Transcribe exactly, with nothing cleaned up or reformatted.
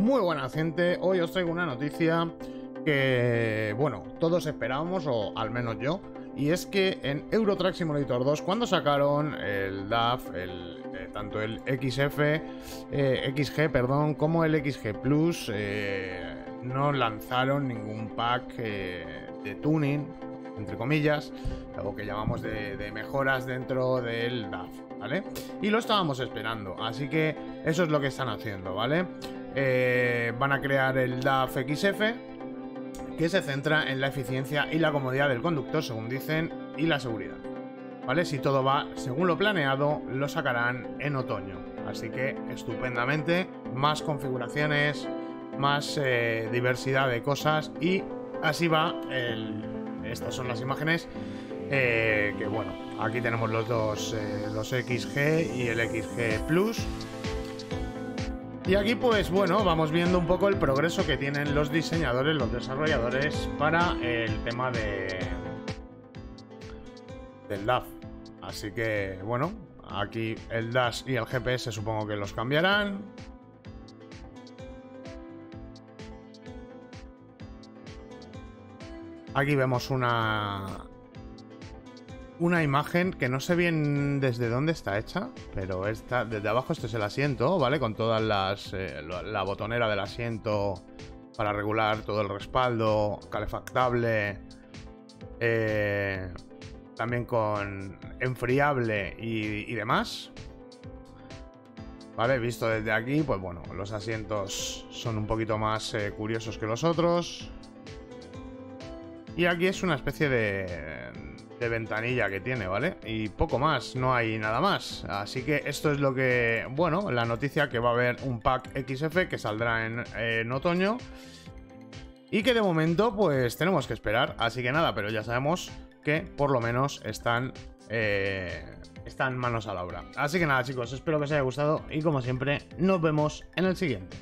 Muy buena gente, hoy os traigo una noticia que, bueno, todos esperábamos, o al menos yo, y es que en Euro Truck Simulator dos, cuando sacaron el D A F, el, eh, tanto el X F, eh, X G, perdón, como el X G Plus, eh, no lanzaron ningún pack eh, de tuning, entre comillas, algo que llamamos de, de mejoras dentro del D A F, ¿vale? Y lo estábamos esperando, así que eso es lo que están haciendo, ¿vale? Eh, van a crear el D A F X F, que se centra en la eficiencia y la comodidad del conductor, según dicen, y la seguridad, ¿vale? Si todo va según lo planeado, lo sacarán en otoño, así que estupendamente, más configuraciones, más eh, diversidad de cosas, y así va el... Estas son las imágenes eh, que, bueno, aquí tenemos los dos, eh, los X G y el X G Plus. Y aquí, pues bueno, vamos viendo un poco el progreso que tienen los diseñadores, los desarrolladores para el tema de del D A F. Así que, bueno, aquí el D A S y el G P S supongo que los cambiarán. Aquí vemos una, una imagen que no sé bien desde dónde está hecha, pero está desde abajo. Este es el asiento, ¿vale? Con todas las... Eh, la botonera del asiento para regular todo el respaldo, calefactable, eh, también con enfriable y, y demás. ¿Vale? Visto desde aquí, pues bueno, los asientos son un poquito más eh, curiosos que los otros. Y aquí es una especie de, de ventanilla que tiene, ¿vale? Y poco más, no hay nada más. Así que esto es lo que... Bueno, la noticia que va a haber un pack X F que saldrá en, en otoño. Y que de momento, pues, tenemos que esperar. Así que nada, pero ya sabemos que por lo menos están, eh, están manos a la obra. Así que nada, chicos, espero que os haya gustado. Y como siempre, nos vemos en el siguiente.